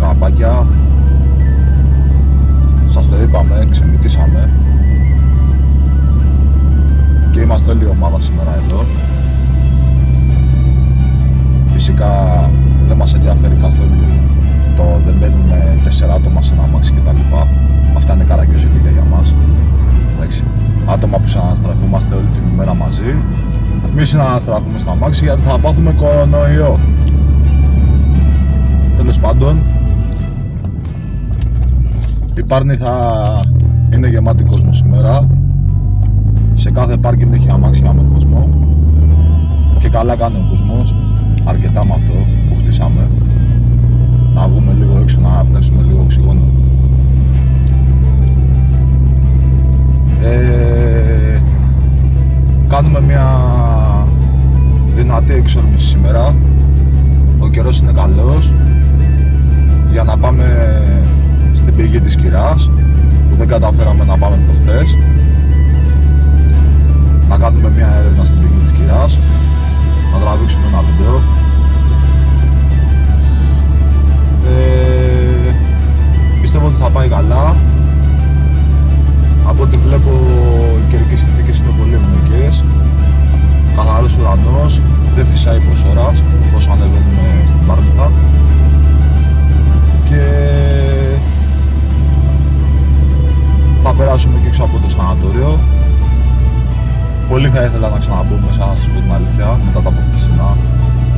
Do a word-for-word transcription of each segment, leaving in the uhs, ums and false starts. καπάκια. Σας το είπαμε, ξεμιτήσαμε. Και είμαστε όλη η ομάδα σήμερα εδώ. Φυσικά δεν μας ενδιαφέρει καθόλου το δεν μπαίνουμε τέσσερα άτομα σε ένα αμάξι κτλ. Αυτά είναι καραγκιόζηλίκια για μας. Εντάξει. Άτομα που συναναστραφούμαστε όλη την ημέρα μαζί. Μη συναναστραφούμε στα αμάξι γιατί θα πάθουμε κορονοϊό. Τέλος πάντων, η Πάρνηθα είναι γεμάτη κόσμο σήμερα. Σε κάθε πάρκινγκ έχει αμάξια με κόσμο. Και καλά κάνει ο κόσμος. Αρκετά με αυτό που χτίσαμε. Να βγούμε λίγο έξω να αναπνεύσουμε λίγο οξυγόνο. Ε, κάνουμε μια δυνατή εξόρμηση σήμερα. Ο καιρός είναι καλός για να πάμε στην πηγή της Κυράς που δεν καταφέραμε να πάμε προχθές. Να κάνουμε μια έρευνα στην πηγή της Κυράς, να τραβήξουμε ένα βίντεο. Ε, πιστεύω ότι θα πάει καλά. Από ό,τι βλέπω οι καιρικές συνθήκες είναι πολύ ευνοϊκές. Καθαρός ουρανός, δεν φυσάει προς ώρας όσο ανεβαίνουμε στην Πάρνηθα. Και θα περάσουμε και έξω από το σανατόριο. Πολύ θα ήθελα να ξαναμπούμε μέσα, να σας πω την αλήθεια, μετά τα προχθεσινά.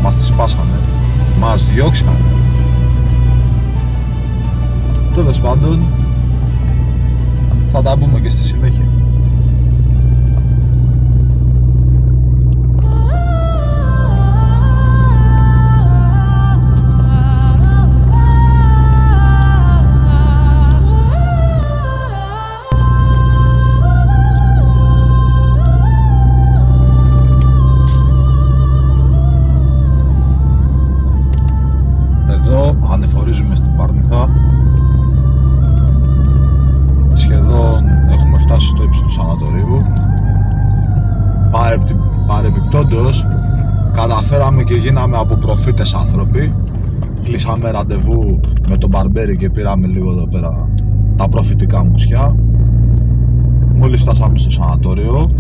Μας τη σπάσανε, μας διώξανε. Τέλος πάντων, θα τα πούμε και στη συνέχεια. Ανεφορίζουμε στην Πάρνηθα. Σχεδόν έχουμε φτάσει στο ύψος του σανατορίου. Παρεμπιπτόντως, καταφέραμε και γίναμε από προφήτες άνθρωποι. Κλείσαμε ραντεβού με τον Μπαρμπέρι και πήραμε λίγο εδώ πέρα τα προφητικά μουσιά. Μόλις φτάσαμε στο σανατόριο,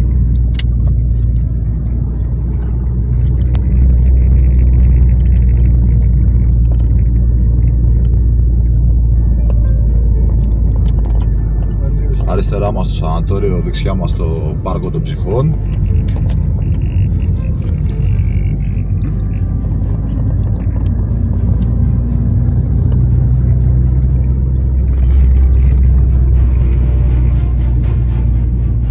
αριστερά μας στο σανατόριο, δεξιά μας στο πάρκο των ψυχών.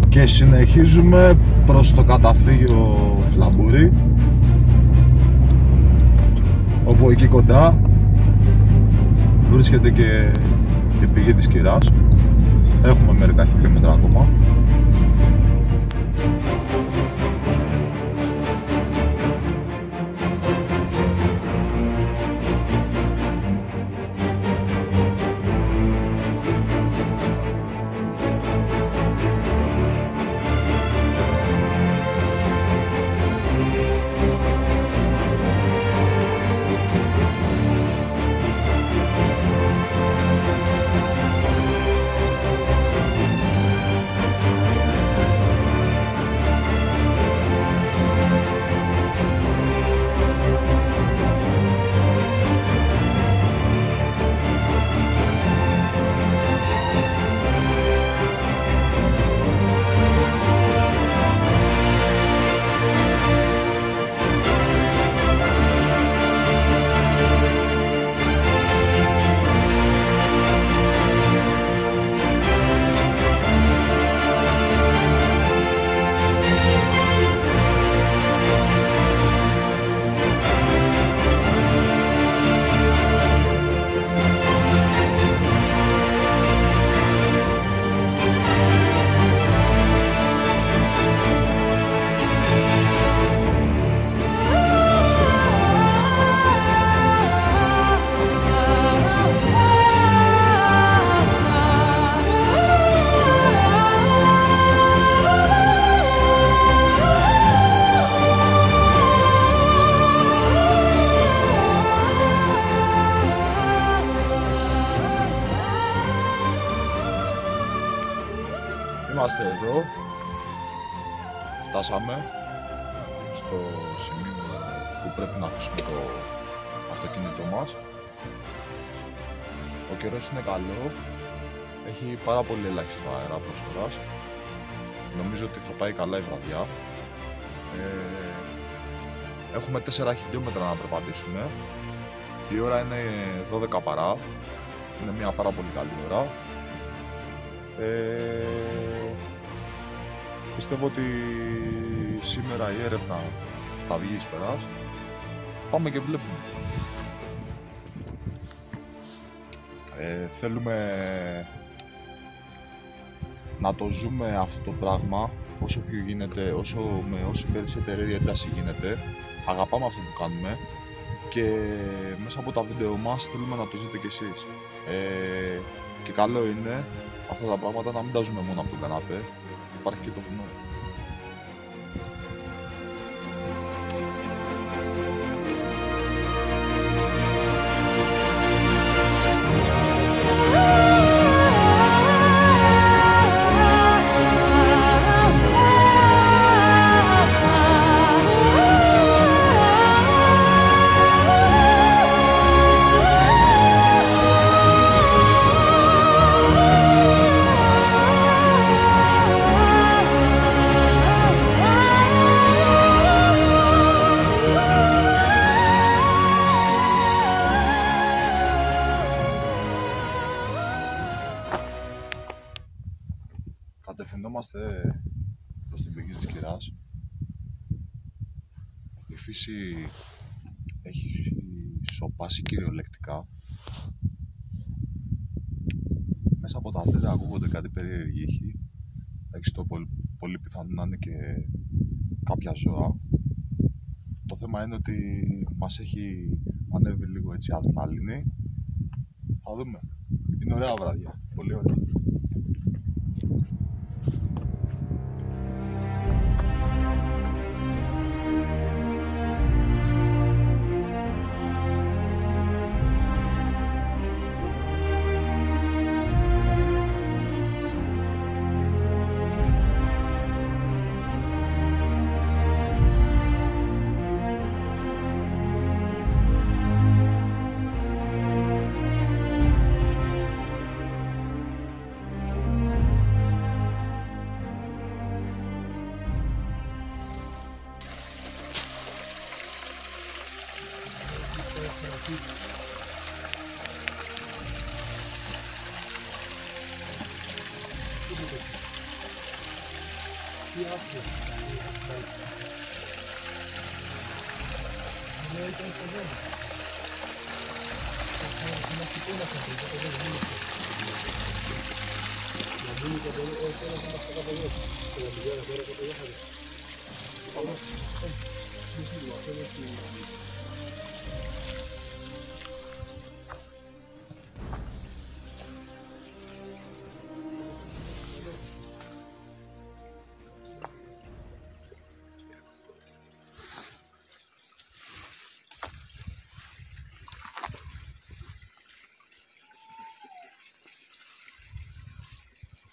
Και συνεχίζουμε προς το καταφύγιο Φλαμπούρι, όπου εκεί κοντά βρίσκεται και η πηγή της Κυράς. Έχουμε μερικά χιλιόμετρα ακόμα. είμαστε εδώ. Φτάσαμε στο σημείο που πρέπει να αφήσουμε το αυτοκίνητο μας. Ο καιρός είναι καλός. Έχει πάρα πολύ ελάχιστο αέρα προσφοράς. Νομίζω ότι θα πάει καλά η βραδιά. Ε, έχουμε τέσσερα χιλιόμετρα να περπατήσουμε. Η ώρα είναι δώδεκα παρά. Είναι μια πάρα πολύ καλή ώρα. Ε, πιστεύω ότι σήμερα η έρευνα θα βγει εις περάς. Πάμε και βλέπουμε. Ε, θέλουμε να το ζούμε αυτό το πράγμα όσο πιο γίνεται, όσο με όση περισσότερη ένταση γίνεται. Αγαπάμε αυτό που κάνουμε και μέσα από τα βίντεο μας θέλουμε να το ζείτε κι εσείς. Ε, και καλό είναι αυτά τα πράγματα να μην τα ζούμε μόνο από τον καναπέ, υπάρχει και το βουνό. Κατευθυνόμαστε προς την πηγή της Κυράς. Η φύση έχει σοπάσει κυριολεκτικά. Μέσα από τα δέντρα ακούγονται κάτι περίεργοι ήχοι. Έχει το πολύ, πολύ πιθανό να είναι και κάποια ζώα. Το θέμα είναι ότι μας έχει ανέβει λίγο έτσι αδρεναλίνη. Θα δούμε. Είναι ωραία βραδιά. Πολύ ωραία.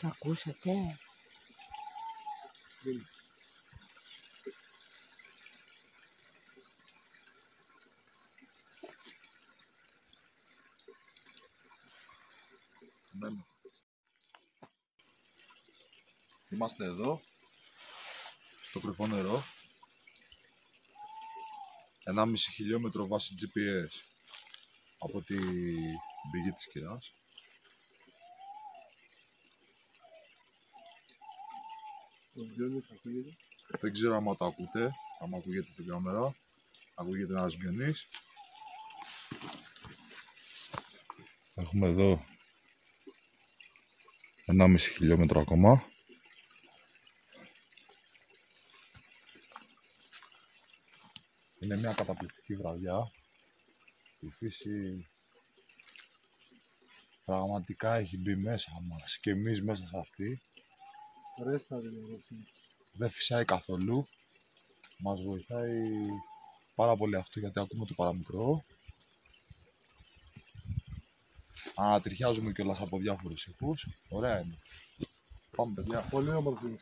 Το ακούσατε? Mm. Είμαστε εδώ, στο κρυφό νερό, ενάμιση χιλιόμετρο βάση τζι πι ες από την πηγή της Κυράς. Δεν ξέρω άμα τα ακούτε, άμα ακούγεται στην κάμερα, ακούγεται ένας μπιονής. Έχουμε εδώ ενάμιση χιλιόμετρο ακόμα. Είναι μια καταπληκτική βραδιά. Η φύση πραγματικά έχει μπει μέσα μας και εμείς μέσα σε αυτή. Δεν φυσάει καθόλου. Μας βοηθάει πάρα πολύ αυτό γιατί ακούμε το παραμικρό. Ανατριχιάζουμε κιόλας από διάφορους ήχους. Ωραία είναι. Πάμε, παιδιά. Πολύ όμορφη.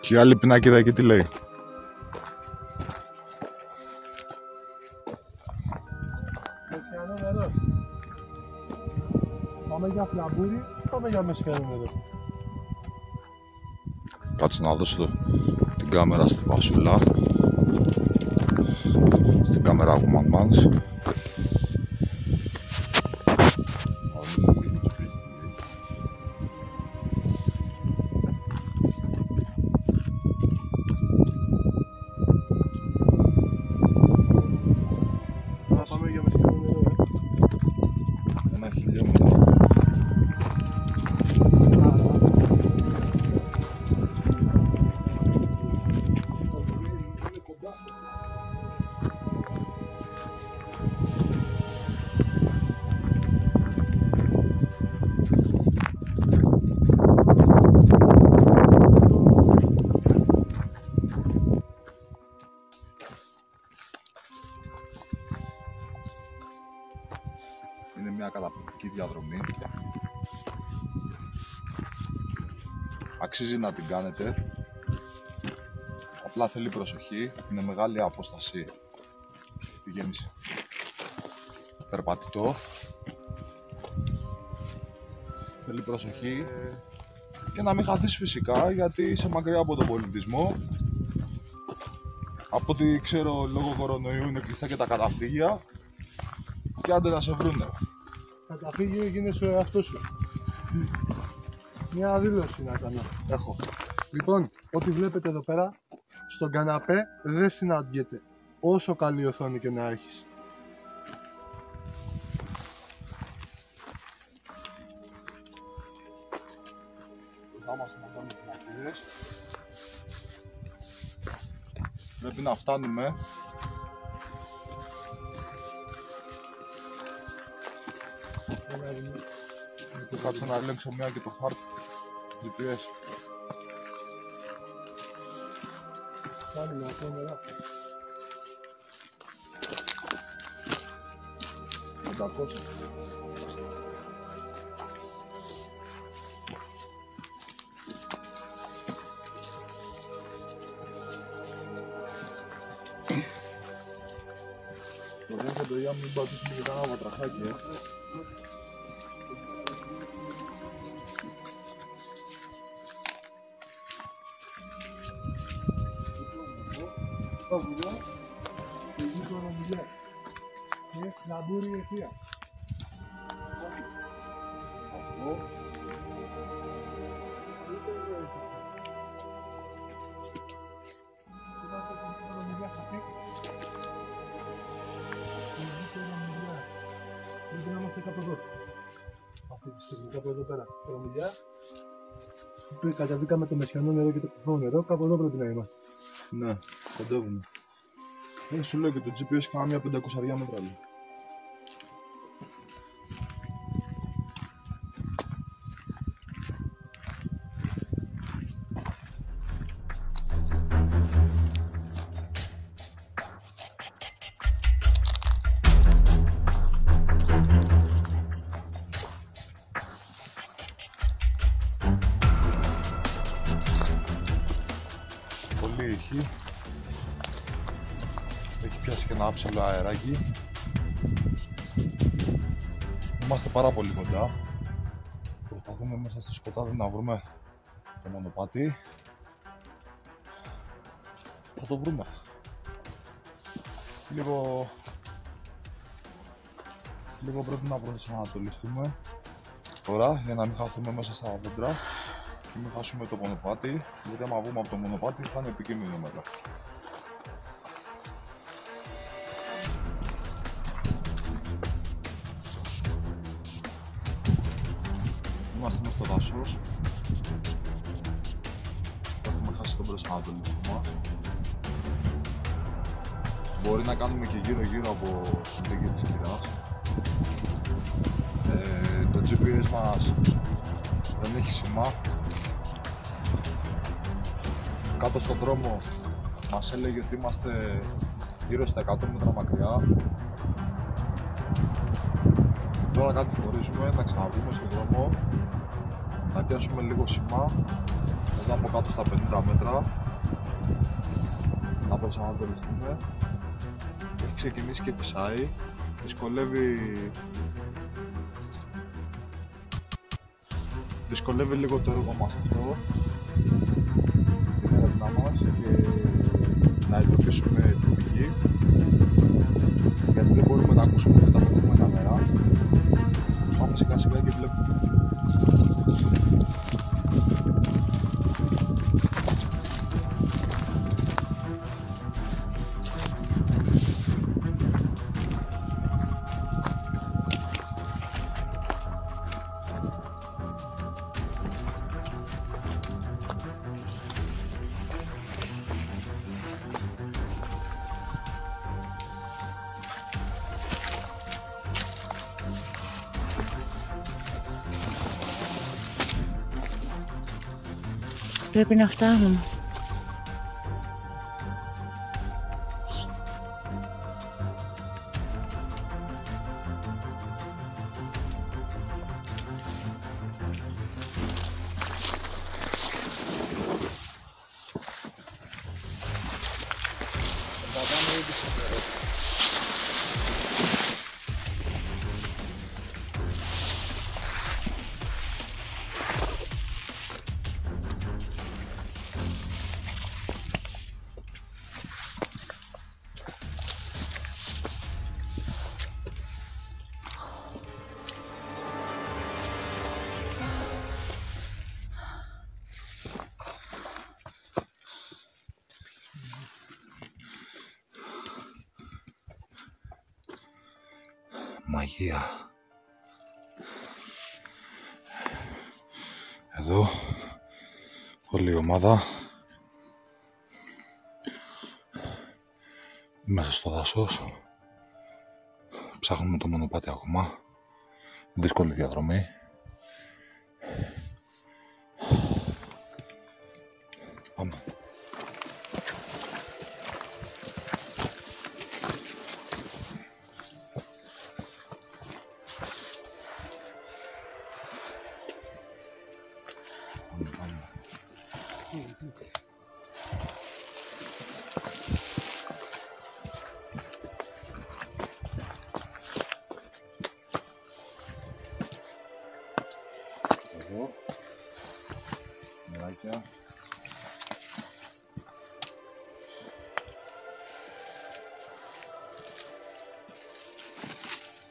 Και η άλλη πινάκιδα εκεί τι λέει. Μεσιανό νερό. Πάμε για φλαμπούρι, πάμε για μεσιανό νερό. Κάτσε να δώσω την κάμερα στην Βασούλα. Στην κάμερα από μαμάνς. Είναι μια καταπληκτική διαδρομή. Αξίζει να την κάνετε. Απλά θέλει προσοχή. Είναι μεγάλη απόσταση. Πηγαίνεις περπατητό. Θέλει προσοχή. Και να μην χαθείς φυσικά, γιατί είσαι μακριά από τον πολιτισμό. Από ό,τι ξέρω, λόγω κορονοϊού είναι κλειστά και τα καταφύγια. Και άντε να σε βρούνε. Καταφύγιο έγινε στο εαυτό σου. Μια δήλωση να κάνω. Έχω. Λοιπόν, ό,τι βλέπετε εδώ πέρα, στον καναπέ δεν συναντιέται. Όσο καλή οθόνη και να έχεις. Θα είμαστε να κάνουμε πινακίδες. Πρέπει να φτάνουμε και κάτσε να ελέγξω μια και το χάρτη τζι πι ες. Πάλι να πω νερά. πεντακόσια. Το δέχεται το για μην πατήσουμε και κανένα βατραχάκι, ε. Το βουλιά, το γείτορο βουλιά και φλαμπούρι ευθεία. Αυτό. Είμαστε το γείτορο βουλιά χαπή. Το γείτορο βουλιά. Πρέπει να είμαστε κάπου εδώ. Αυτή τη στιγμή κάπου εδώ πέρα. Το βουλιά. Καταβήκαμε το μεσιανό νερό και το κουφό νερό. Κάπου εδώ πρέπει να είμαστε. Ναι, κοντεύουμε. Δεν σου λέω και το τζι πι ες κάνα μια πεντακοσαριά μέτρα. Έχει πιάσει και ένα άψαλο αεράκι. Είμαστε πάρα πολύ κοντά. Προσπαθούμε μέσα στο σκοτάδι να βρούμε το μονοπάτι. Θα το βρούμε. Λίγο, λίγο πρέπει να προσανατολιστούμε τώρα για να μην χαθούμε μέσα στα δέντρα και μην χάσουμε το μονοπάτι, γιατί άμα βγούμε από το μονοπάτι θα είναι επικίνδυνο μετά. Είμαστε μέσα στο δάσος. Θα έχουμε χάσει τον προσανατολισμό. Μπορεί να κάνουμε και γύρω-γύρω από την Πηγή της Κυράς. Ε, το τζι πι ες μας δεν έχει σημά. Κάτω στον δρόμο μας έλεγε ότι είμαστε γύρω στα εκατό μέτρα μακριά. Τώρα κάτι χωρίζουμε, θα ξαναβρούμε στον δρόμο, θα πιάσουμε λίγο σημά, μετά από κάτω στα πενήντα μέτρα θα προσανατολιστούμε. Έχει ξεκινήσει και φυσάει, δυσκολεύει... δυσκολεύει λίγο το έργο μας αυτό, την έρευνά μας, και να εντοπίσουμε την πηγή, γιατί δεν μπορούμε να ακούσουμε μετά από την καμερά. Πάμε σιγά σιγά και βλέπουμε. Πρέπει να φτάνουμε. Μαγεία. Εδώ όλη η ομάδα μέσα στο δάσος, ψάχνουμε το μονοπάτι ακόμα. Δύσκολη διαδρομή. Πάμε. Εδώ, μεράκια.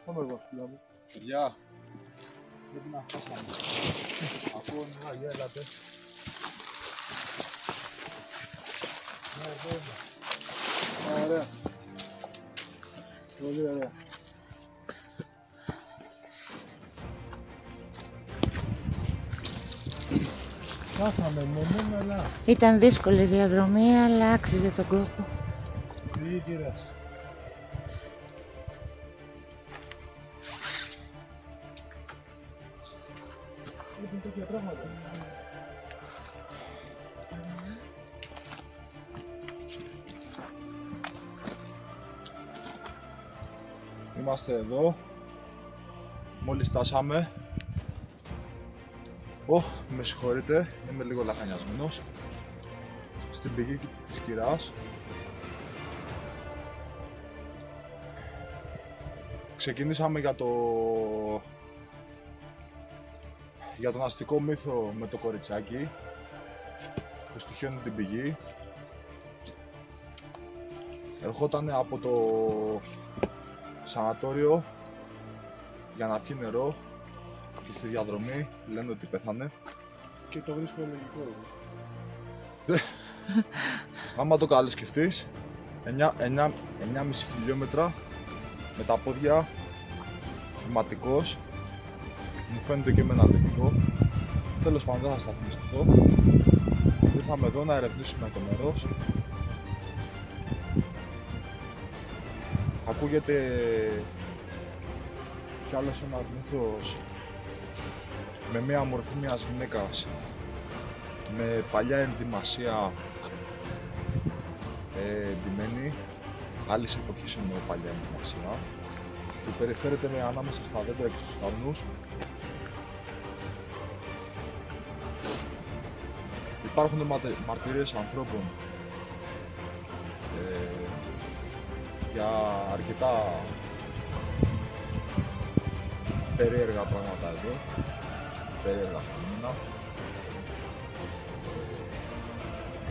Πάμε εγώ, φίλα μου. Παιδιά, πρέπει να φτάσαμε. Ακούω μια γέλατε. Ναι, εδώ είμαι. Ωραία. Πολύ ωραία. Ήταν δύσκολη διαδρομή, αλλά άξιζε τον κόπο. Πηγή Κυράς. Έχουν τέτοια πράγματα. Είμαστε εδώ. Μόλις στάσαμε. Oh, με συγχωρείτε, είμαι λίγο λαχανιασμένος. Στην Πηγή της Κυράς. Ξεκινήσαμε για, το... για τον αστικό μύθο με το κοριτσάκι. Στοιχιώνει την πηγή. Ερχόταν από το σανατόριο για να πιει νερό και στη διαδρομή λένε ότι πέθανε. Και το βρίσκω λογικό. Άμα το καλό σκεφτείς, εννιά κόμμα πέντε χιλιόμετρα με τα πόδια, χρηματικός, μου φαίνεται και με ένα λογικό. Τέλος πάντων, δεν θα σταθούμε σε αυτό. Ήρθαμε εδώ να ερευνήσουμε το μέρος. Ακούγεται κι άλλος ένας μύθος με μία μορφή μιας γυναίκας με παλιά ενδυμασία ε, ντυμένη, άλλης εποχής είναι η παλιά ενδυμασία, που περιφέρεται με ανάμεσα στα δέντρα και στους θάμνους. Υπάρχουν μαρτυρίες ανθρώπων ε, για αρκετά περίεργα πράγματα εδώ, περίεργα φαινόμενα.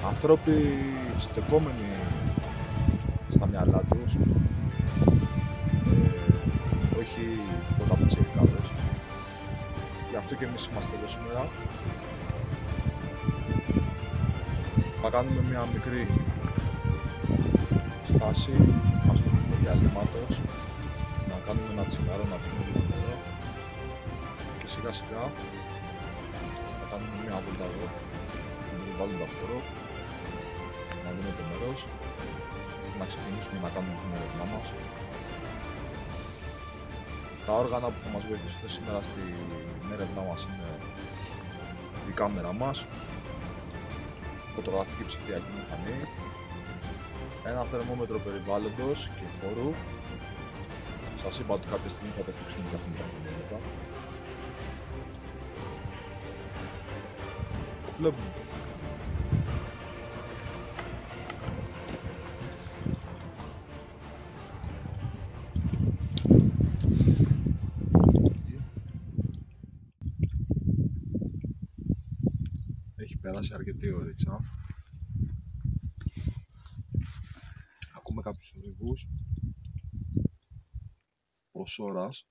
Ανθρώποι στεκόμενοι στα μυαλά τους, ε, όχι κοντά από τις ελικάδες. Γι' αυτό και εμείς είμαστε εδώ σήμερα. Θα κάνουμε μια μικρή στάση, ας το πούμε διαλυμάτως, να κάνουμε ένα τσιγάρο, να πούμε λίγο νερό και σιγά σιγά θα κάνουμε μια βόλτα εδώ, να βάλουμε το χώρο, να δούμε το μέρος, να ξεκινήσουμε να κάνουμε την έρευνά μας. Τα όργανα που θα μας βοηθήσουν σήμερα στην έρευνά μας είναι η κάμερα μας, φωτογραφική ψηφιακή μηχανή, ένα θερμόμετρο περιβάλλοντος και χώρου. Σας είπα ότι κάποια στιγμή θα τα δείξουμε και αυτήν την πραγματικότητα. Βλέπουμε. Περάσει αρκετή ωρίτσα. Ακούμε κάποιους θορύβους ως ώρας.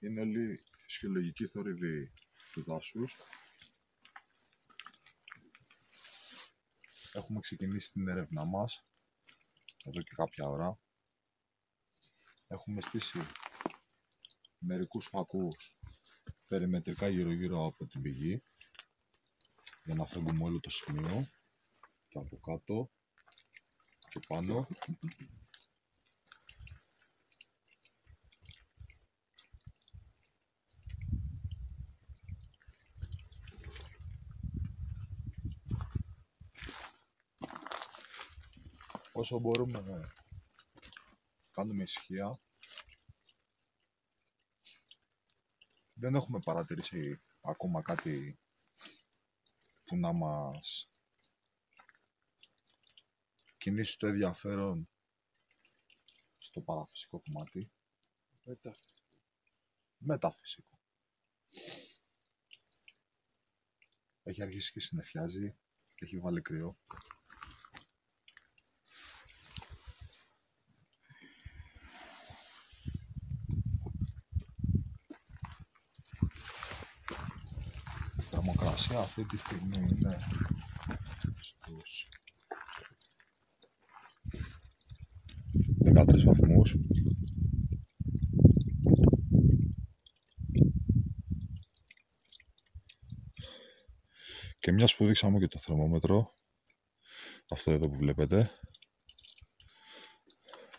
Είναι όλοι φυσιολογικοί θορύβοι του δάσους. Έχουμε ξεκινήσει την έρευνα μας εδώ και κάποια ώρα. Έχουμε στήσει μερικούς φακούς περιμετρικά γύρω-γύρω από την πηγή, για να φρέγγουμε όλο το σημείο και από κάτω και πάνω. Όσο μπορούμε να κάνουμε ησυχία. Δεν έχουμε παρατηρήσει ακόμα κάτι που να μας κινήσει το ενδιαφέρον στο παραφυσικό κομμάτι. Μετα... Μεταφυσικό. Έχει αρχίσει και συννεφιάζει, έχει βάλει κρύο. Θερμοκρασία αυτή τη στιγμή είναι στους δεκατρείς βαθμούς. Και μιας που δείξαμε και το θερμόμετρο, αυτό εδώ που βλέπετε,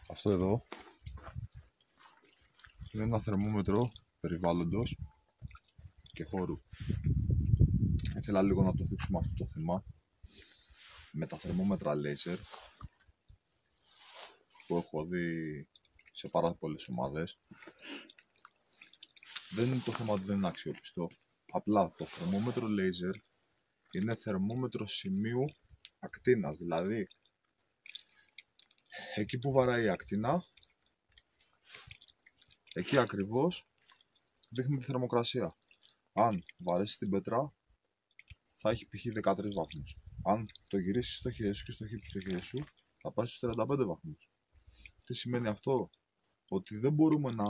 αυτό εδώ είναι ένα θερμόμετρο περιβάλλοντος και χώρου. Ήθελα λίγο να το δείξουμε αυτό το θέμα με τα θερμόμετρα λέιζερ που έχω δει σε πάρα πολλές ομάδες. Δεν είναι το θέμα ότι δεν είναι αξιόπιστο, απλά το θερμόμετρο λέιζερ είναι θερμόμετρο σημείου ακτίνας, δηλαδή εκεί που βαράει η ακτίνα, εκεί ακριβώς δείχνει τη θερμοκρασία. Αν βαρέσει την πέτρα, θα έχει π.χ. δεκατρείς βαθμούς. Αν το γυρίσεις στο χέρι σου και στο χέρι σου, θα πάει στους τριάντα πέντε βαθμούς. Τι σημαίνει αυτό? Ότι δεν μπορούμε να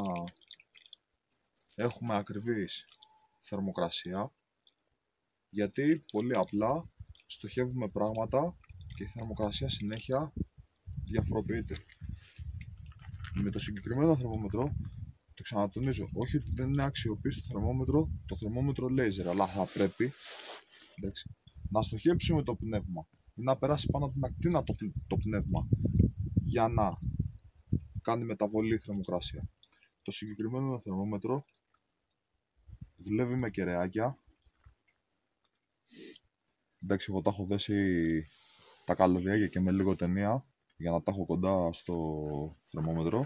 έχουμε ακριβής θερμοκρασία, γιατί πολύ απλά στοχεύουμε πράγματα και η θερμοκρασία συνέχεια διαφοροποιείται. Με το συγκεκριμένο θερμόμετρο, το ξανατονίζω, όχι ότι δεν είναι αξιοποιήσει το θερμόμετρο, το θερμόμετρο λέιζερ, αλλά θα πρέπει, εντάξει, να στοχεύσουμε το πνεύμα ή να περάσει πάνω από την ακτίνα το, το πνεύμα για να κάνει μεταβολή θερμοκρασία. Το συγκεκριμένο θερμόμετρο δουλεύει με κεραιάκια. Εντάξει, εγώ τα έχω δέσει τα καλωδιάκια και με λίγο ταινία για να τα έχω κοντά στο θερμόμετρο.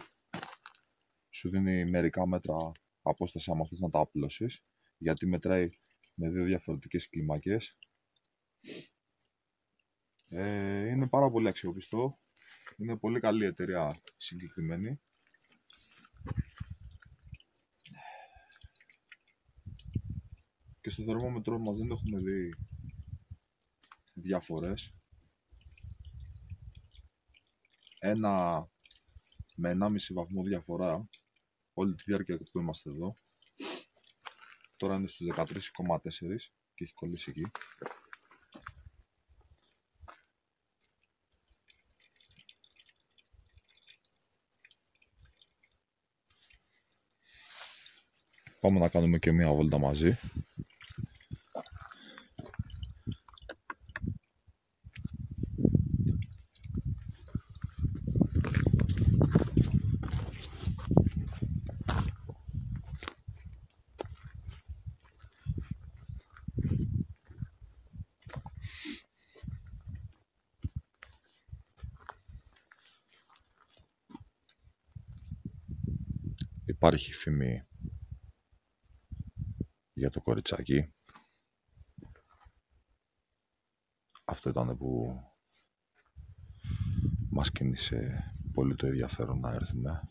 Σου δίνει μερικά μέτρα απόσταση άμα θες να τα απλώσεις, γιατί μετράει με δύο διαφορετικές κλιμάκες. Ε, είναι πάρα πολύ αξιοπιστό. Είναι πολύ καλή εταιρεία συγκεκριμένη. Και στο θερμόμετρο μας δεν έχουμε δει διαφορές. Ένα με ενάμιση βαθμό διαφορά όλη τη διάρκεια που είμαστε εδώ. Τώρα είναι στους δεκατρείς κόμμα τέσσερα και έχει κολλήσει εκεί. Πάμε να κάνουμε και μία βόλτα μαζί. Υπάρχει φήμη για το κοριτσάκι. Αυτό ήταν που μας κίνησε πολύ το ενδιαφέρον να έρθουμε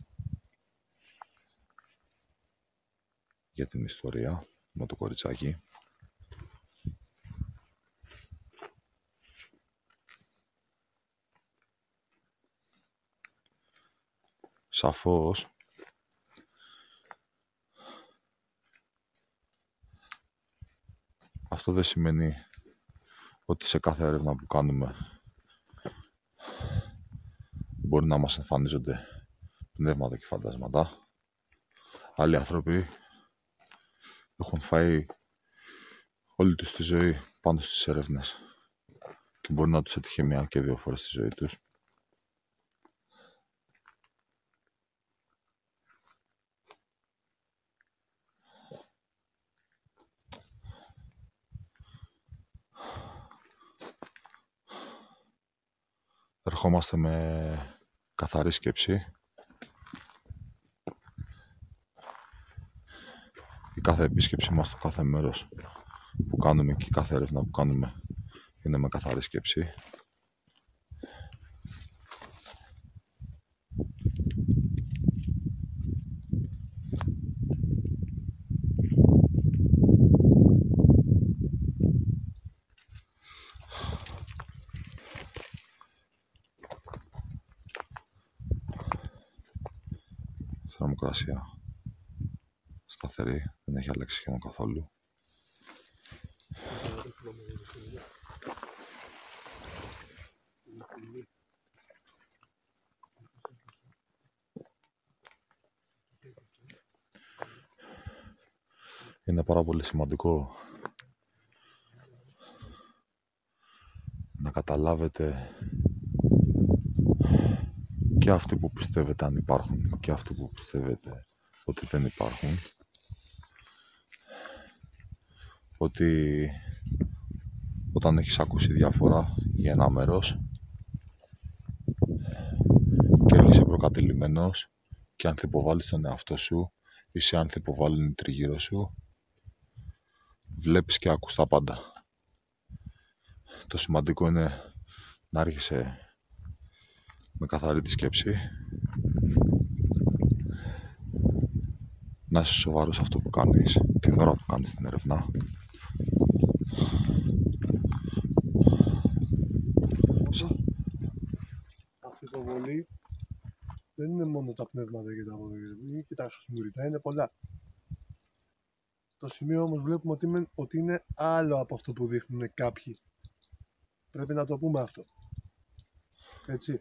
για την ιστορία με το κοριτσάκι. Σαφώς αυτό δεν σημαίνει ότι σε κάθε έρευνα που κάνουμε μπορεί να μας εμφανίζονται πνεύματα και φαντάσματα. Άλλοι άνθρωποι έχουν φάει όλη τους τη ζωή πάνω στις έρευνες και μπορεί να τους έτυχε μια και δύο φορές στη ζωή τους. Ερχόμαστε με καθαρή σκέψη. Η κάθε επίσκεψή μας, το κάθε μέρος που κάνουμε και η κάθε έρευνα που κάνουμε είναι με καθαρή σκέψη. Θερμοκρασία σταθερή, δεν έχει αλλάξει σχεδόν καθόλου. Είναι πάρα πολύ σημαντικό να καταλάβετε και αυτοί που πιστεύετε αν υπάρχουν και αυτοί που πιστεύετε ότι δεν υπάρχουν, ότι όταν έχεις ακούσει διαφορά για ένα μέρος και έρχεσαι προκατειλημμένος και αν θα υποβάλεις τον εαυτό σου ή σε αν θα υποβάλουν τριγύρω σου, βλέπεις και ακούς τα πάντα. Το σημαντικό είναι να έρχεσαι με καθαρή τη σκέψη, να είσαι σοβαρός αυτό που κάνεις, την ώρα που κάνεις την έρευνα ζωή δεν είναι μόνο τα πνεύματα και τα αποδοχή, είναι και τα σμουριτά, είναι πολλά. Το σημείο όμως βλέπουμε ότι είναι, ότι είναι άλλο από αυτό που δείχνουν κάποιοι. Πρέπει να το πούμε αυτό. Έτσι.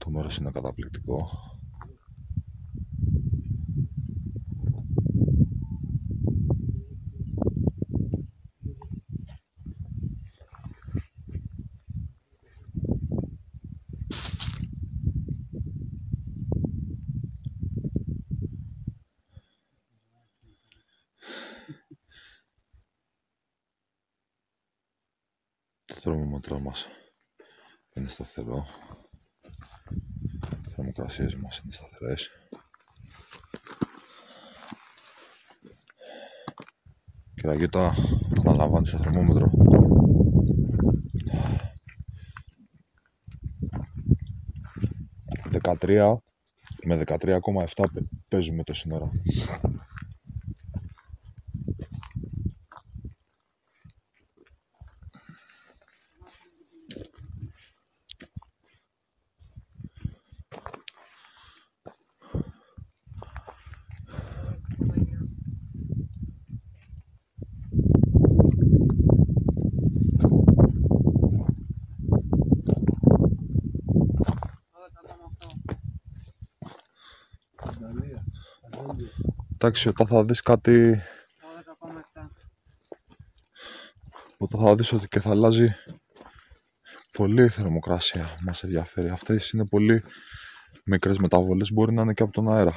Το μέρος είναι καταπληκτικό. Το θερμόμετρό μας είναι σταθερό. Οι θερμοκρασίες μας είναι σταθερές. Κυραγιώτα, αναλαμβάνεις το θερμόμετρο. δεκατρία με δεκατρία κόμμα επτά παίζουμε το σύνορα. Εντάξει, όταν θα δεις κάτι, όταν θα δεις ότι και θα αλλάζει πολύ η θερμοκρασία, μας ενδιαφέρει. Αυτές είναι πολύ μικρές μεταβολές, μπορεί να είναι και από τον αέρα.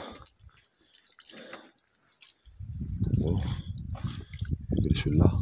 Εδώ, η βρυσουλά.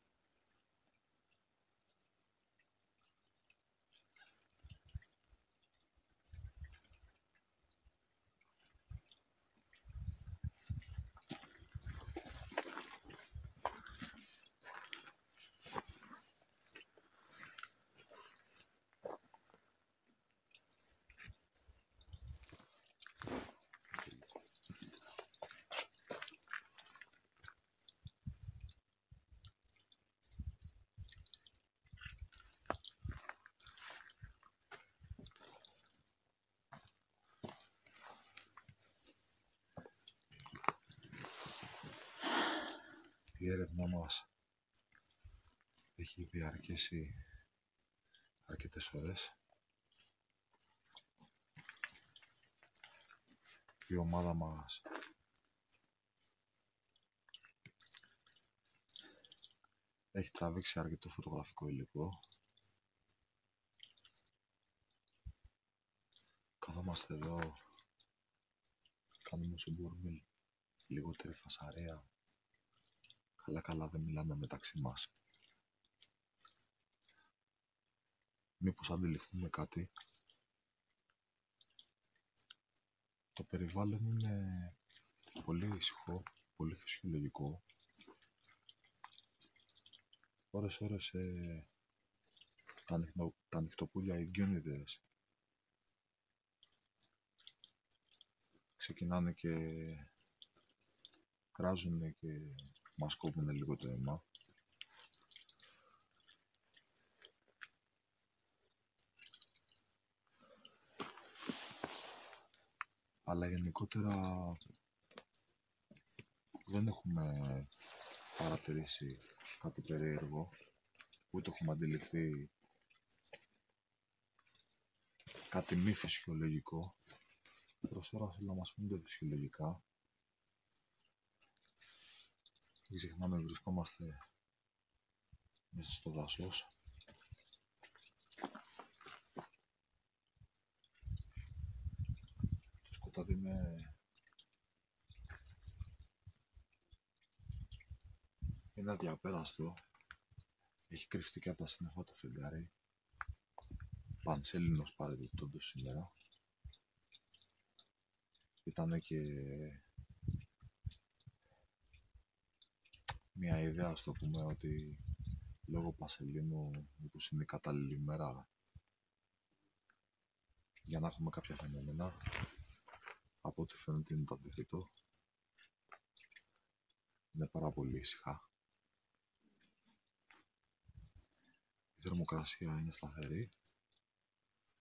Η έρευνά μας έχει διαρκέσει αρκετές ώρες. Η ομάδα μας έχει τραβήξει αρκετό φωτογραφικό υλικό. Καθόμαστε εδώ, κάνουμε όσο μπορούμε λιγότερη φασαρία. Καλά καλά δεν μιλάμε μεταξύ μας. Μήπως αντιληφθούμε κάτι. Το περιβάλλον είναι πολύ ησυχό, πολύ φυσιολογικό. Ώρες ώρες ε, τα, νυχτο, τα νυχτοπούλια, οι γκιονίδες ξεκινάνε και κράζουν και μας κόβουν λίγο το αίμα. Αλλά γενικότερα δεν έχουμε παρατηρήσει κάτι περίεργο που το έχουμε αντιληφθεί, κάτι μη φυσιολογικό. Προς ώρα θέλω να μας φαίνονται φυσιολογικά. Δεν ξεχνάμε, βρισκόμαστε μέσα στο δάσος. Το σκοτάδι είναι είναι αδιαπέραστο. Έχει κρυφτεί και από τα σύννεφα το φεγγάρι. Πανσέλινος παρεμπιπτόντος σήμερα. Ήταν και μια ιδέα, ας το πούμε, ότι λόγω Πανσελίνου μήπως είναι η κατάλληλη ημέρα για να έχουμε κάποια φαινόμενα. Από ό,τι φαίνεται είναι το αντίθετο. Είναι πάρα πολύ ήσυχα. Η θερμοκρασία είναι σταθερή.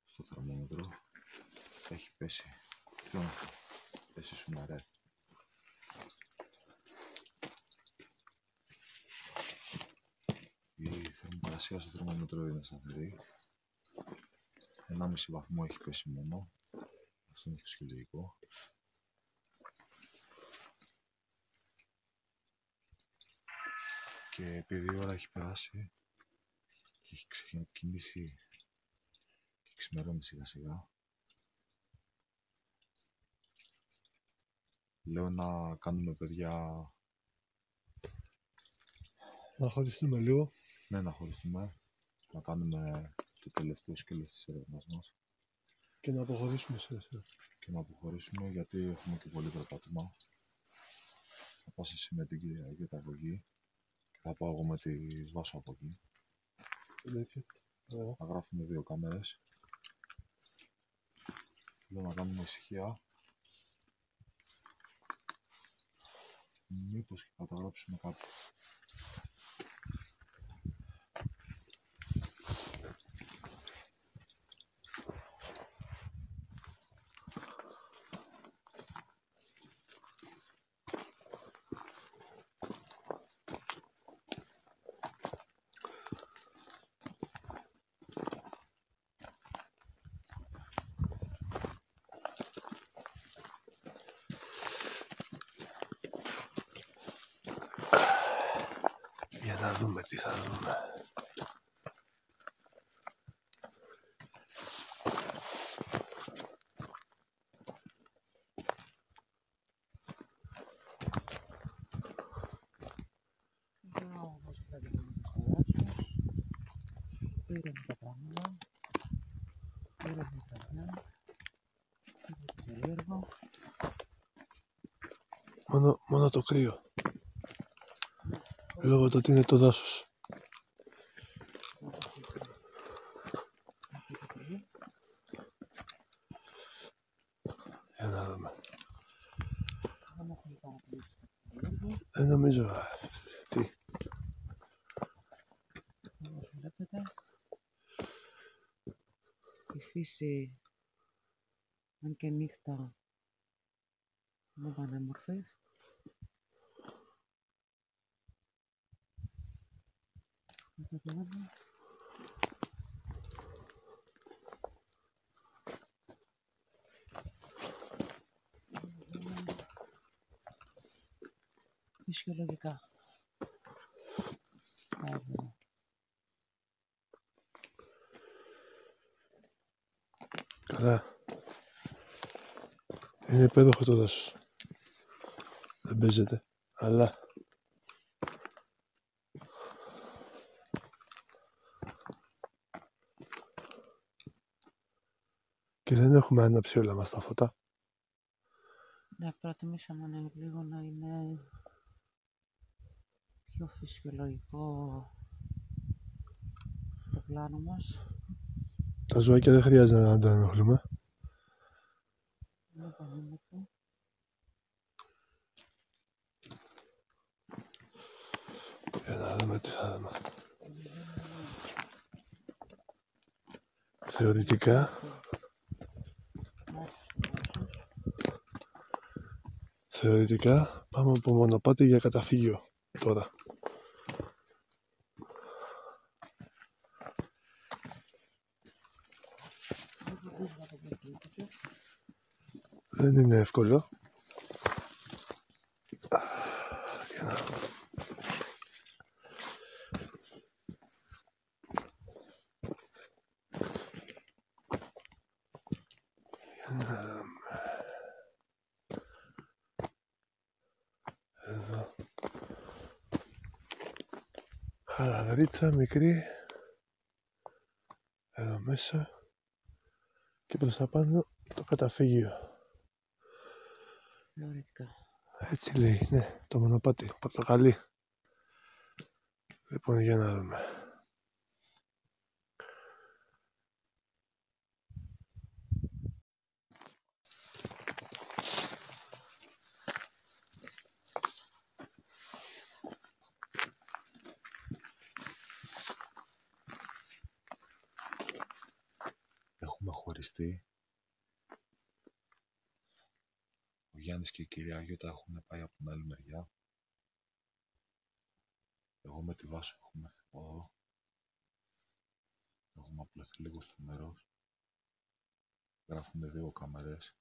Στο θερμόμετρο έχει πέσει. Τι είναι αυτό? Πέσει σουναρέ. Η θερμοκρασία στο θερμόμετρο είναι σταθερή. ενάμιση βαθμό έχει πέσει μόνο. Αυτό είναι φυσιολογικό. Και επειδή η ώρα έχει περάσει και έχει ξεκινήσει και ξημερώνει σιγά σιγά, λέω να κάνουμε, παιδιά, να χωριστούμε λίγο. Ναι, να χωριστούμε, να κάνουμε το τελευταίο σκέλος της έρευνας μας και να αποχωρήσουμε σιγά σιγά. Και να αποχωρήσουμε, γιατί έχουμε και πολύ περπάτημα. Θα πάω εσύ με την κυρία Αγέτα από εκεί και θα πάω εγώ με τη Βάσο από εκεί. Θα γράφουμε δύο κάμερες. Θέλω να κάνουμε ησυχία. Μήπως και καταγράψουμε κάτι. Να δούμε τι θα δούμε. Μόνο, μόνο το κρύο. Λόγω του ότι είναι το δάσος. Για να δούμε. Δεν νομίζω. Τι. Όπως βλέπετε, η φύση, αν και νύχτα, δεν πανέμορφη. Φυσιολογικά. Καλά. Είναι υπέροχο το δάσος. Δεν παίζεται. Αλλά και δεν έχουμε ανάψει όλα μας τα φώτα. Ναι, προτιμήσαμε να είναι λίγο, να είναι πιο φυσιολογικό το πλάνο μας. Τα ζωάκια δεν χρειάζεται να τα ενοχλούμε. Ναι, πανέμορφο. Για να δούμε τι θα δούμε. Θεωρητικά Θεωρητικά πάμε από μονοπάτι για καταφύγιο τώρα. Δεν είναι εύκολο. Εδώ. Χαλαδρίτσα μικρή. Εδώ μέσα. Και προς τα πάνω το καταφύγιο. Θεωρητικά. Έτσι λέει, ναι, το μονοπάτι, πορτοκαλί. Λοιπόν, για να δούμε. Έχουμε χωριστεί. Ο Γιάννης και η κυρία Γιώτα έχουν πάει από την άλλη μεριά. Εγώ με τη Βάσο έχουμε έρθει από εδώ. Έχουμε απλωθεί λίγο στο μέρος. Γράφουμε δύο καμερές.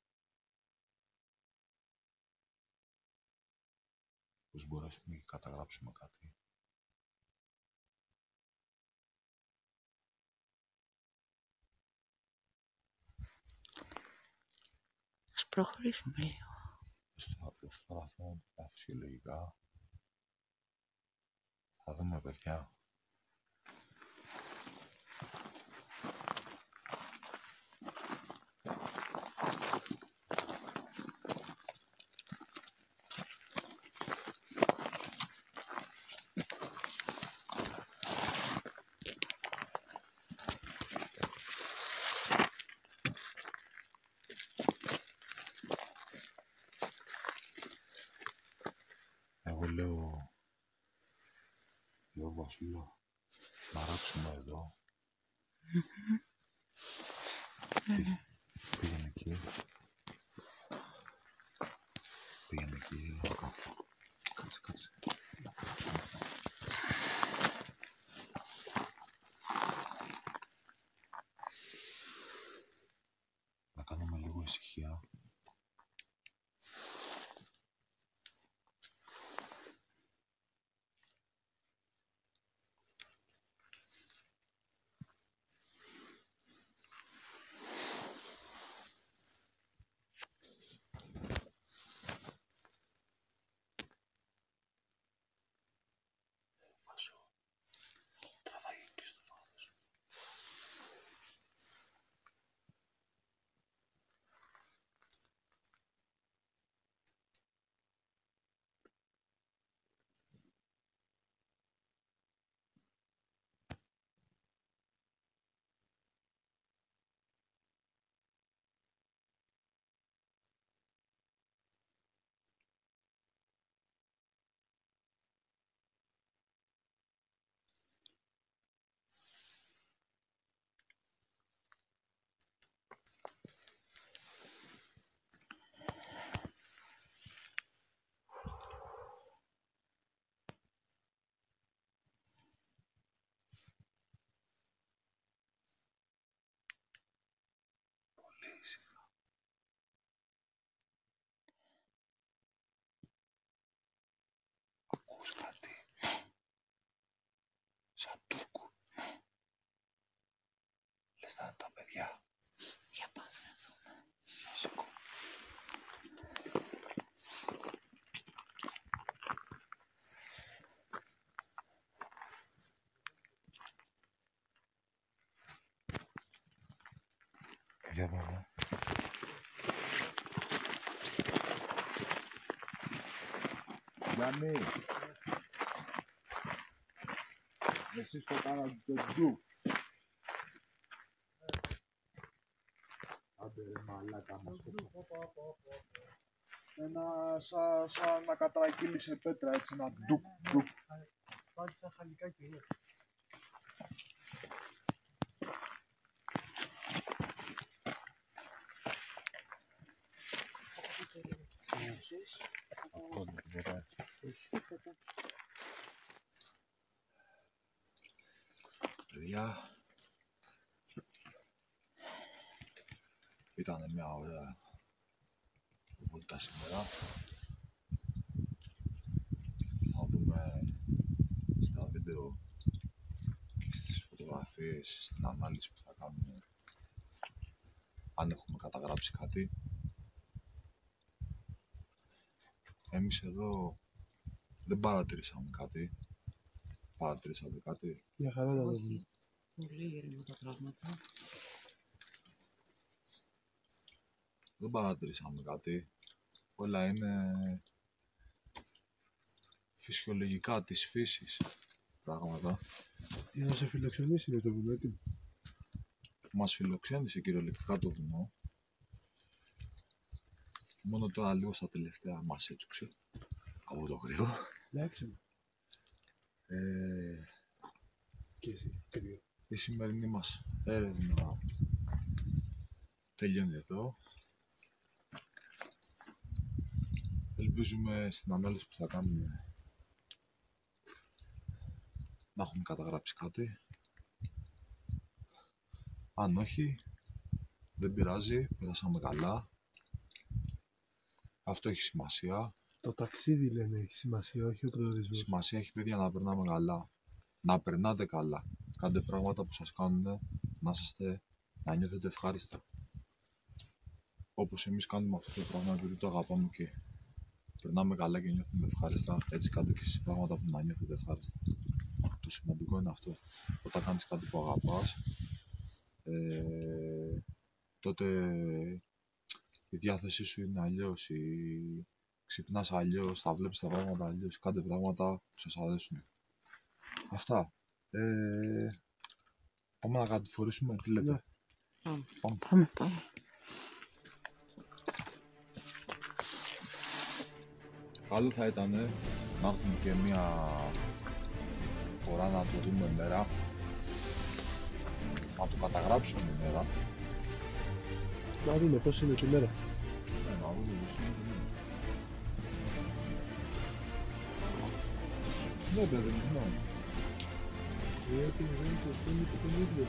Πώς μπορέσουμε και καταγράψουμε κάτι. Προχωρήσουμε λίγο. Στο στραφό, τα φυσιολογικά. Θα δούμε, παιδιά. Να ράψουμε εδώ. Πήγαινε εκεί. Πήγαινε εκεί. Κάτσε, κάτσε. Να ράψουμε. Να κάνουμε λίγο ησυχία. Ακούς κάτι? Ναι. Σαν τούκου. Ναι. Λες να είναι τα παιδιά. Για πάμε να δούμε. Να σε ακούω. Για πάμε. Γιάννη, εσύ στο κάνατε το ντου. Άντε ρε μαλάκα μας. Ένα σαν σα, να κατρακύλησε πέτρα, έτσι ένα ντου. Πάλι σαν χαλικά κυρίως. Παιδιά, ήταν μια ωραία ορθότητα σήμερα. Θα δούμε στα βίντεο και στις φωτογραφίες, στην ανάλυση που θα κάνουμε, αν έχουμε καταγράψει κάτι. Εμείς εδώ δεν παρατηρήσαμε κάτι. Παρατηρήσατε κάτι? Για χαρά τα δούμε. Πολύ γερνά τα πράγματα. Δεν παρατηρήσαμε κάτι. Όλα είναι φυσιολογικά της φύσης πράγματα. Για να σε φιλοξενήσει για το βουνό, έτσι. Μας φιλοξένησε κυριολεκτικά το βουνό. Μόνο τώρα λίγο στα τελευταία μας έτσουξε από το κρύο. Εντάξει. Ε... Και εσύ, κρύο. Η σημερινή μας έρευνα τελειώνει εδώ. Ελπίζουμε στην ανάλυση που θα κάνουμε να έχουμε καταγράψει κάτι. Αν όχι, δεν πειράζει, περάσαμε καλά. Αυτό έχει σημασία. Το ταξίδι λένε έχει σημασία, όχι ο προορισμός. Σημασία έχει, παιδιά, να περνάμε καλά. Να περνάτε καλά. Κάντε πράγματα που σας κάνουν να, είστε, να νιώθετε ευχάριστα. Όπως εμείς κάνουμε αυτό το πράγμα, επειδή το αγαπάμε και περνάμε καλά και νιώθουμε ευχάριστα, έτσι κάντε και στις πράγματα που να νιώθετε ευχάριστα. Το σημαντικό είναι αυτό. Όταν κάνεις κάτι που αγαπάς, ε, τότε η διάθεσή σου είναι αλλιώς, η... ξυπνάς αλλιώς, θα βλέπεις τα πράγματα αλλιώς, κάντε πράγματα που σας αρέσουν. Αυτά. Ε, πάμε να κατηφορήσουμε, τι λέτε. Ναι. Πάμε. Πάμε. Πάμε, πάμε. Καλό θα ήταν να έρθουμε και μία φορά να το δούμε μέρα, να το καταγράψουμε μέρα. Να δούμε πώς είναι τη μέρα. Ναι, να δούμε πώς είναι τη μέρα. Ναι, παιδί μου, ναι. Γιατί δεν είναι το στέλνει και τον ίδιο.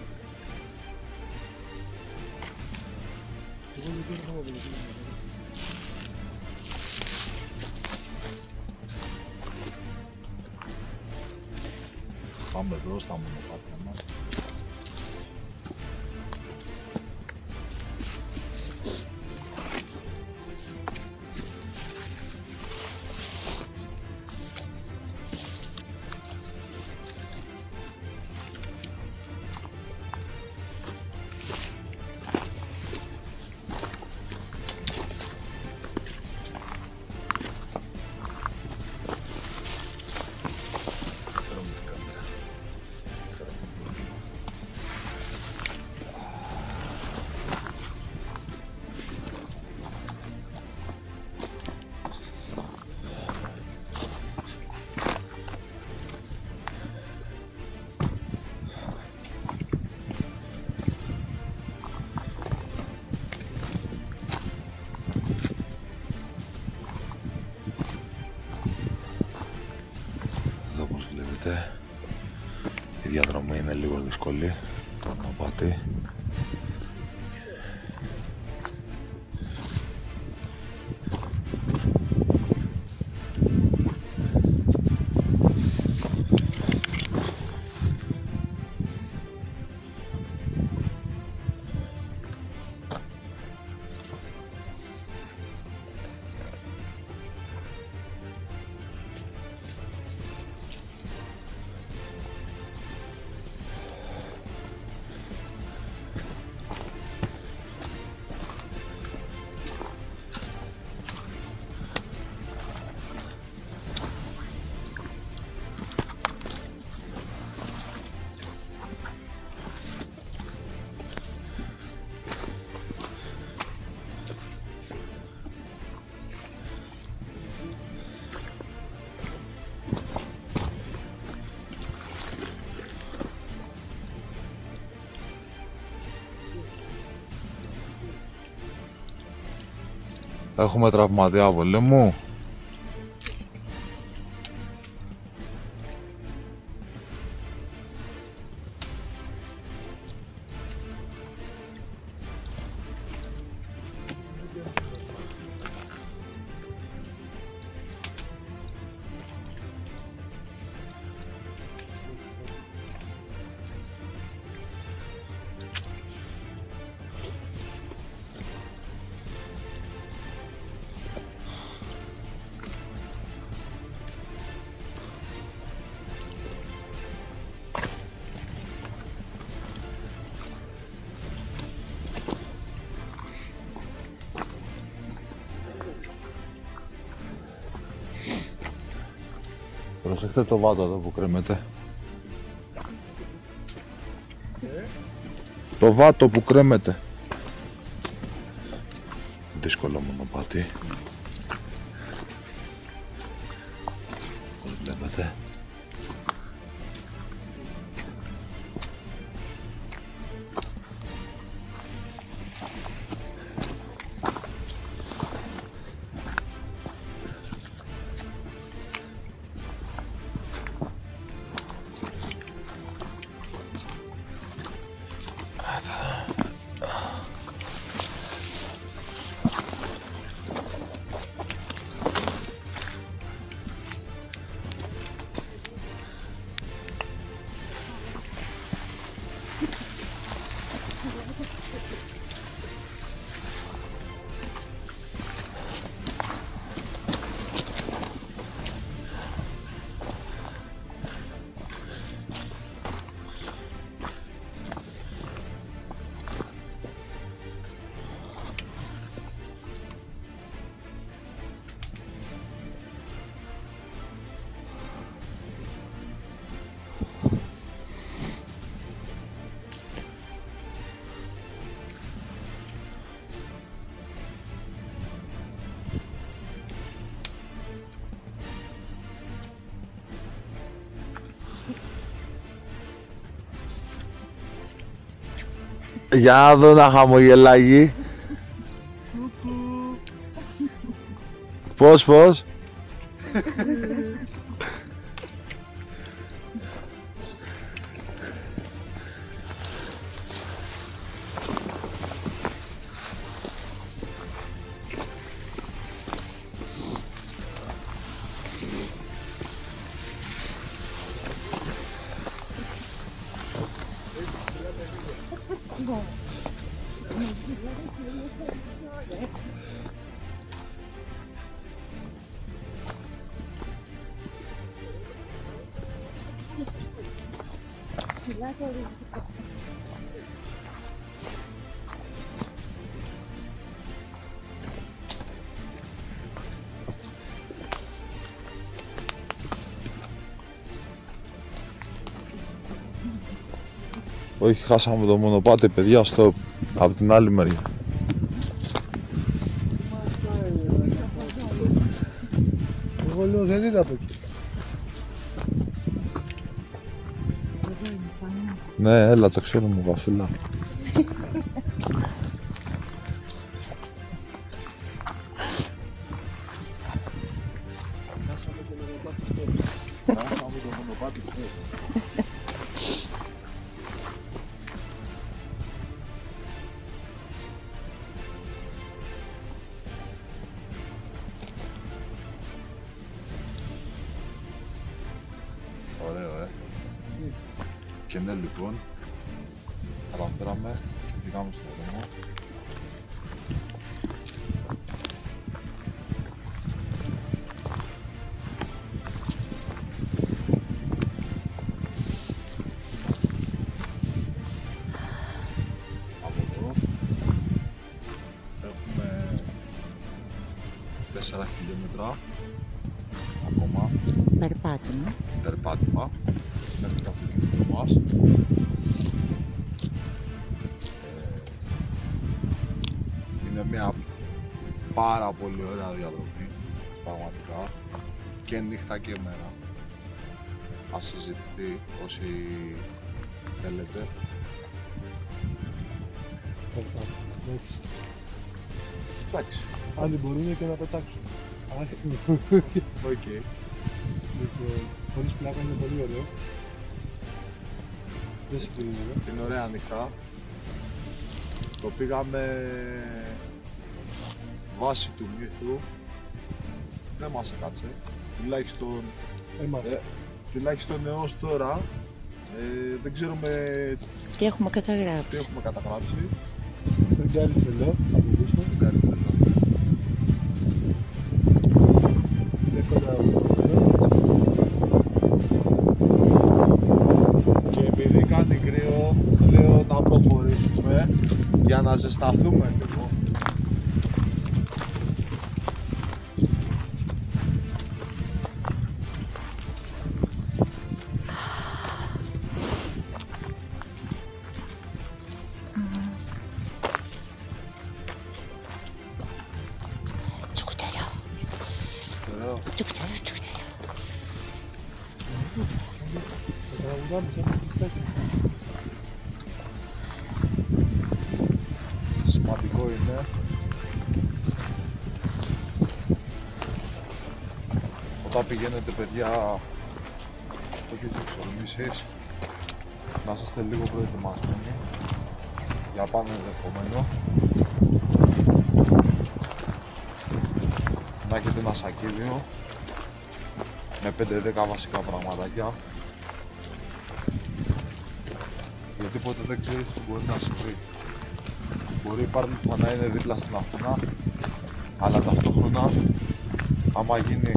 Εγώ δεν ξέρω να δούμε τη μέρα. Πάμε εδώ στα μονοπάτια μας. Η διαδρομή είναι λίγο δύσκολη, το μονοπάτι. Έχουμε τραυματία πολέμου. Προσέχτε το βάτο εδώ που κρέμεται. Το βάτο που κρέμεται. Δύσκολο μονοπάτι. Όπως βλέπετε. Για δω να χαμογελάγει. Πώς, πώς. Όχι, χάσαμε το μονοπάτι, παιδιά, στο από την άλλη μεριά. Εγώ λέω δεν είναι από εκεί. Ναι, έλα, το ξέρω μου, Βασούλα. Και ναι, λοιπόν, καταφέραμε και πήγαμε στον δρόμο. Από εδώ έχουμε τέσσερα χιλιόμετρα ακόμα περπάτημα. περπάτημα. Μέχρι το αυτοκίνητο μας. Είναι μια πάρα πολύ ωραία διαδρομή, πραγματικά, και νύχτα και μέρα. Ας συζητηθεί όσοι θέλετε. Εντάξει. Άλλοι μπορούν και να πετάξουν. Οκ. Χωρίς πλάκα είναι πολύ ωραίο. Δεν συγκρίνεται. Είναι ωραία νύχτα. Το πήγαμε βάση του μύθου. Δεν μας έκατσε. Τουλάχιστον, ε, τουλάχιστον έως τώρα ε, δεν ξέρουμε τι έχουμε καταγράψει. Τι έχουμε καταγράψει. Δεν κάνει τρελό. Από πίσω. Δεν κάνει τρελό. Δεν κοντά. Για να ζεσταθούμε λίγο. Σημαντικό είναι όταν πηγαίνετε, παιδιά, όχι εξορμήσεις, να είστε λίγο προετοιμασμένοι για πάνω ενδεχομένο. Να έχετε ένα σακίδιο με πέντε δέκα βασικά πραγματάκια, γιατί ποτέ δεν ξέρεις τι μπορεί να συμβεί. Μπορεί η Πάρνηθα να είναι δίπλα στην Αθήνα, αλλά ταυτόχρονα άμα γίνει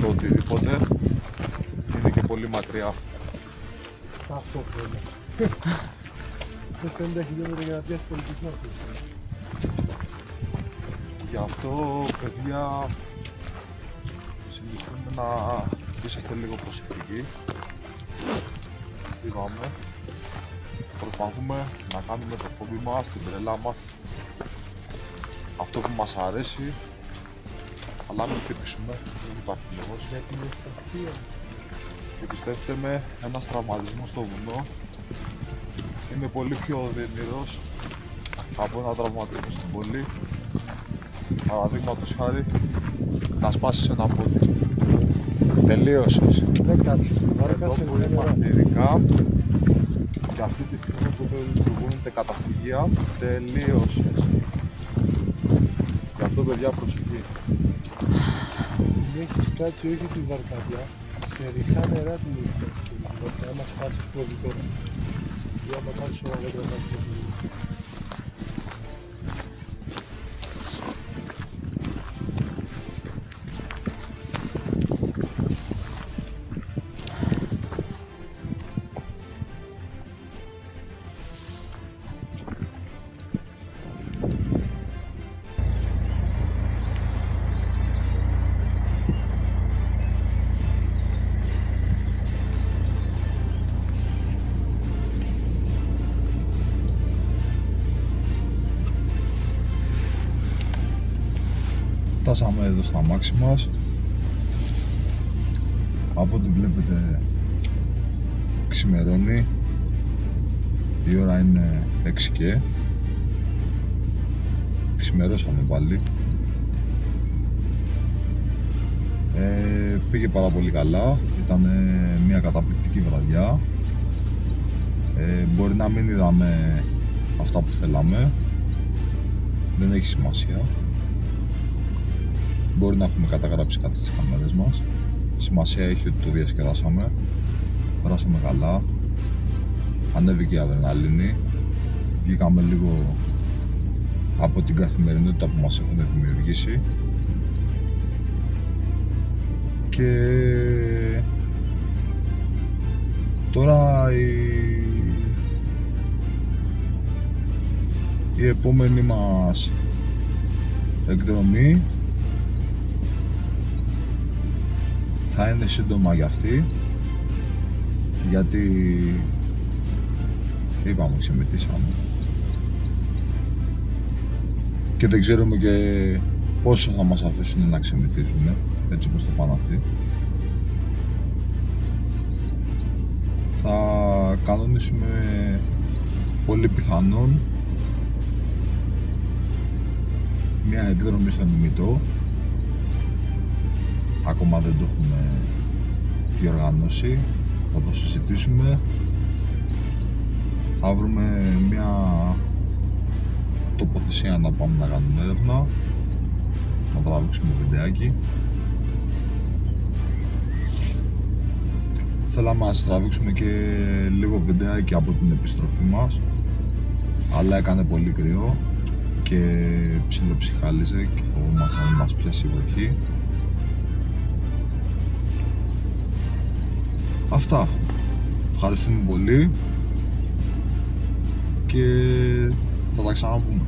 το οτιδήποτε είναι και πολύ μακριά. Αυτό πρέπει. πενήντα χιλιόμετρα για να πιάσει πολιτισμό. Γι' αυτό, παιδιά, συνηθίζουμε να είσαστε λίγο προσεκτικοί. Είδαμε, προσπαθούμε να κάνουμε το χόμπι μας, την τρελά μας, αυτό που μας αρέσει, αλλά μην χτυπήσουμε, δεν υπάρχει λόγος. Γιατί είναι ευκαιρία. Και πιστέψτε με, ένας τραυματισμός στο βουνό είναι πολύ πιο δυνηρός από ένα τραυματισμό στην πόλη. Παραδείγματος χάρη, να σπάσεις ένα πόδι. Τελείωσες. Δεν κάτσεις. Εδώ που είμαστε ειδικά, και αυτή τη στιγμή που δεν λειτουργούν ούτε καταφυγεία, τελείωσες. Γι' αυτό, παιδιά, προσοχή. Έχεις κάτσει όχι την βαρκαδιά, σε ριχά νερά την ήρθες. Άμα σπάσεις πόδι τώρα. Ή άμα κάνεις όλα δεν κρατάς πόδι. Φτάσαμε εδώ στα αμάξι μας. Από ό,τι βλέπετε ξημερώνει, η ώρα είναι έξι και ξημερώσαμε πάλι. Ε, πήγε πάρα πολύ καλά, ήταν μια καταπληκτική βραδιά. Ε, μπορεί να μην είδαμε αυτά που θέλαμε, δεν έχει σημασία. Μπορεί να έχουμε καταγράψει κάτι στις καμέρες μας. Σημασία έχει ότι το διασκεδάσαμε. Περάσαμε καλά. Ανέβηκε η αδρεναλίνη. Βγήκαμε λίγο από την καθημερινότητα που μας έχουν δημιουργήσει. Και τώρα η, η επόμενη μας εκδρομή θα είναι σύντομα για αυτή, γιατί είπαμε ξεμετήσαμε και δεν ξέρουμε και πόσο θα μας αφήσουν να ξεμετίζουμε, έτσι όπως το πάνε αυτοί. Θα κανονίσουμε πολύ πιθανόν μια εκδρομή στον Μητό. Ακόμα δεν το έχουμε διοργανώσει, θα το συζητήσουμε, θα βρούμε μια τοποθεσία να πάμε να κάνουμε έρευνα, να τραβήξουμε βιντεάκι. Θέλαμε να τραβήξουμε και λίγο βιντεάκι από την επιστροφή μας, αλλά έκανε πολύ κρύο και ψιλοψυχάλιζε και φοβόμαστε να μας πιάσει η βροχή. Αυτά. Ευχαριστούμε πολύ και θα τα ξαναπούμε.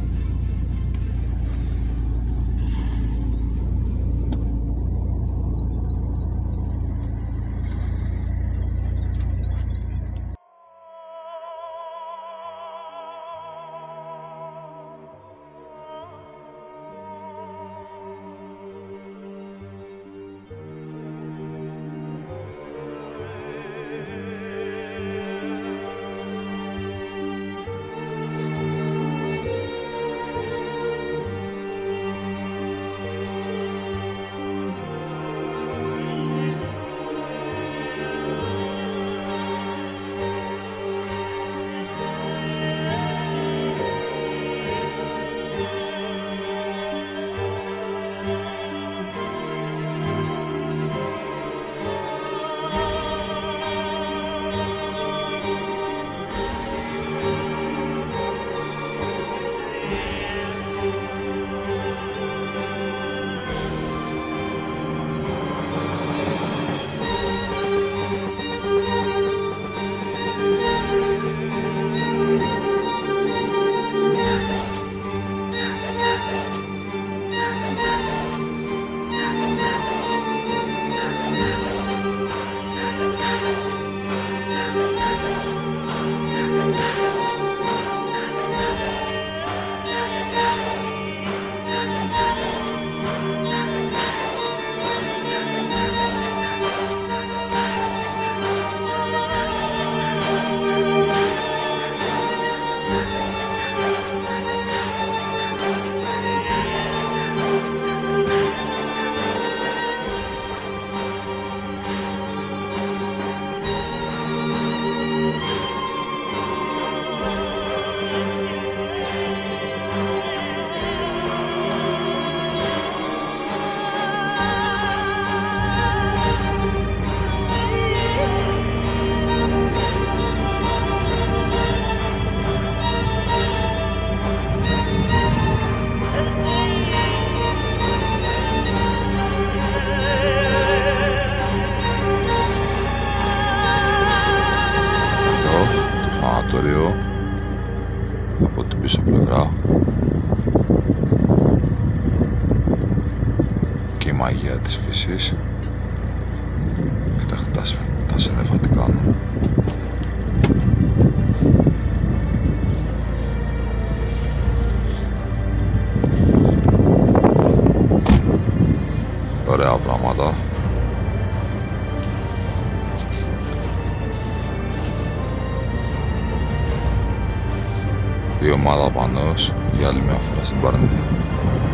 φανταστική μαγεία της φύσης. Κοιτάξτε τα, τα σύννεφα τι κάνουν. Ωραία πράγματα. Η ομάδα Πανός για άλλη μια φορά στην Πάρνηθα.